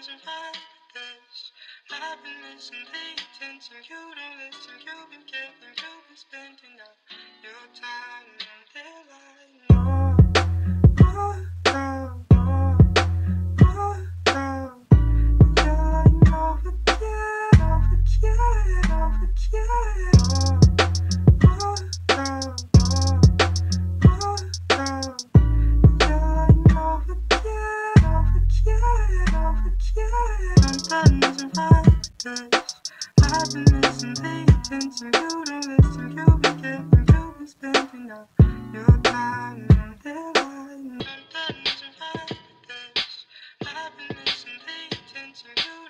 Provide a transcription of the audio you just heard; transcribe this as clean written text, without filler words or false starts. isn't happiness. I've been missing the attention, you don't listen. You've been giving, you've been spending all your time until I know. Oh, oh, oh, oh, oh. Yeah, I know, forget, oh, forget, oh, forget. Oh. I've been missing the attention, you don't listen. You've been giving, you've been spending all your time until I know. I'm done surviving this. I've been missing the attention, you